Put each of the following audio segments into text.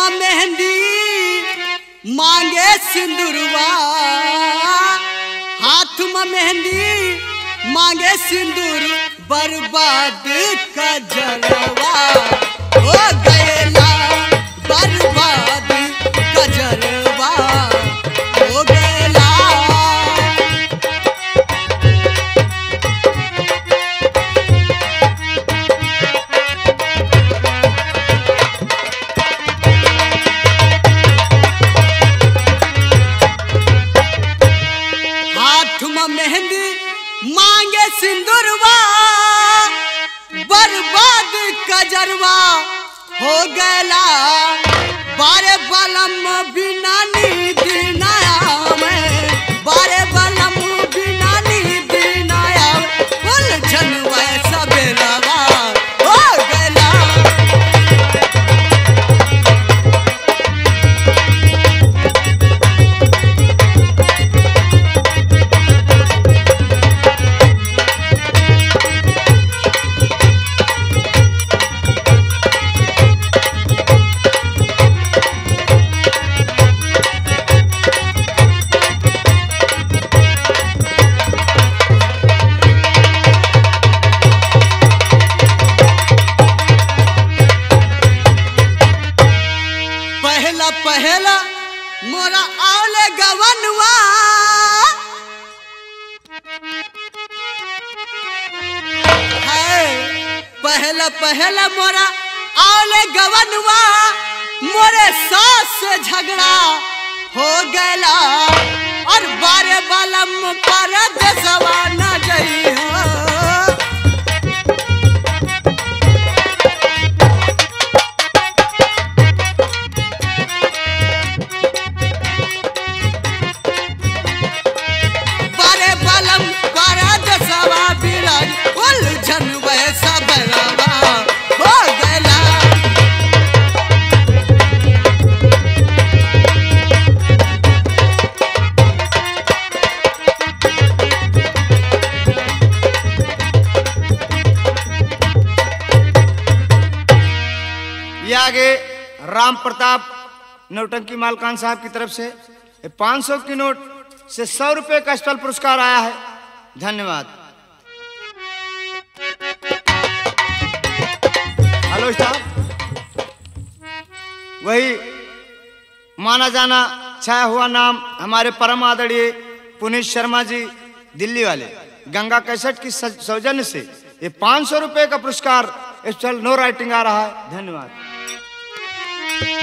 शर्मा मेहंदी मांगे सिंदूरवा, हाथ में मेहंदी मांगे सिंदूर, बर्बाद का जलवा हो गएला, बर्बाद का जलवा हो गएला। सिंदूरवा बर्बाद कजरवा हो गया, बारे बलम बिना नींद नया में, बारे बलम बिना नींद नया उलझन सबेरा हो गया। पहला मोरा आले गवनवा, पहला पहला मोरा आले गवनवा, मोरे सास से झगड़ा हो गया, और बारे बलम पर देशवा न जाई हो। आगे राम प्रताप नौटंकी मालकान साहब की तरफ से 500 की नोट से 100 रुपये का स्थल पुरस्कार आया है। धन्यवाद। हेलो स्टाफ, वही माना जाना छाया हुआ नाम हमारे परम आदरणीय पुनित शर्मा जी दिल्ली वाले गंगा कैसेट की सौजन्य से ये 500 रुपये का पुरस्कार स्थल नो राइटिंग आ रहा है। धन्यवाद। बिजली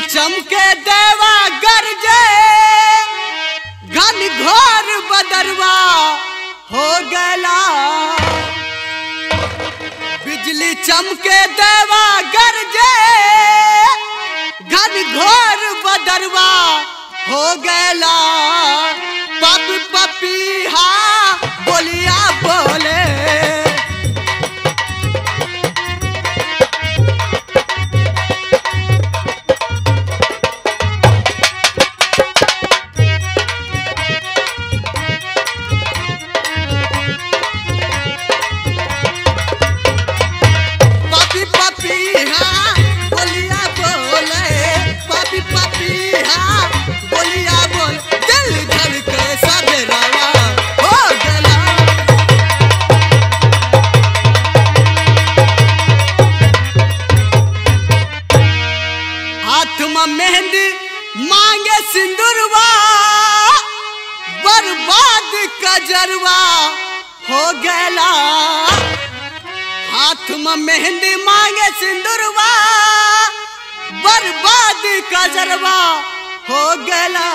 चमके देवा गरजे, घन घोर बदरवा हो गया, बिजली चमके देवा गरजे, घन घोर बदरवा हो गया, पप पपीहा बोलिया बोले, मेहंदी मांगे सिंदूरवा, बर्बाद कजरवा हो गया, हाथ में मेहंदी मांगे सिंदूरवा, बर्बाद कजरवा हो गया,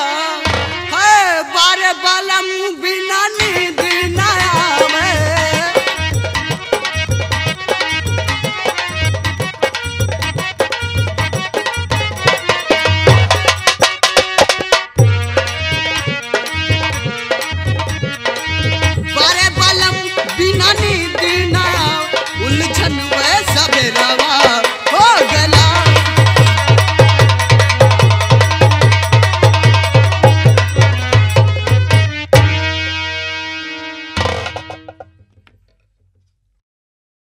बारे बलम बिना नींद